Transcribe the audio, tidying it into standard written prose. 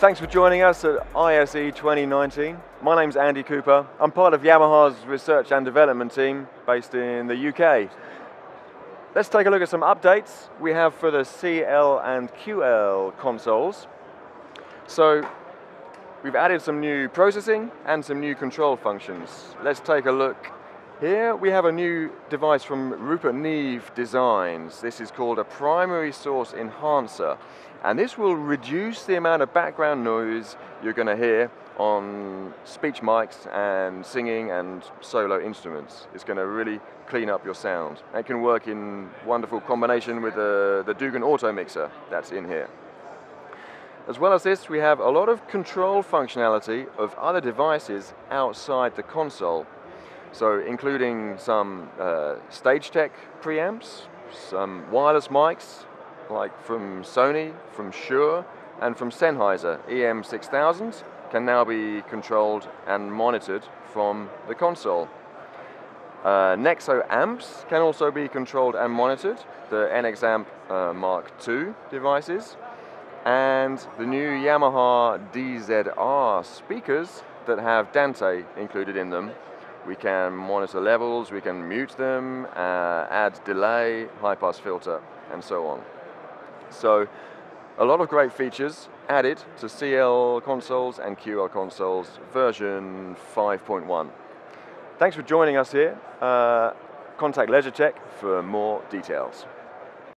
Thanks for joining us at ISE 2019. My name's Andy Cooper. I'm part of Yamaha's research and development team based in the UK. Let's take a look at some updates we have for the CL and QL consoles. So we've added some new processing and some new control functions. Let's take a look. Here we have a new device from Rupert Neve Designs. This is called a Primary Source Enhancer, and this will reduce the amount of background noise you're going to hear on speech mics and singing and solo instruments. It's going to really clean up your sound. It can work in wonderful combination with the Dugan Auto Mixer that's in here. As well as this, we have a lot of control functionality of other devices outside the console. So including some StageTech preamps, some wireless mics, like from Sony, from Shure, and from Sennheiser. EM6000s can now be controlled and monitored from the console. Nexo amps can also be controlled and monitored, the NXAMP Mark II devices, and the new Yamaha DZR speakers that have Dante included in them. We can monitor levels, we can mute them, add delay, high-pass filter, and so on. So, a lot of great features added to CL consoles and QL consoles version 5.1. Thanks for joining us here. Contact Leisuretec for more details.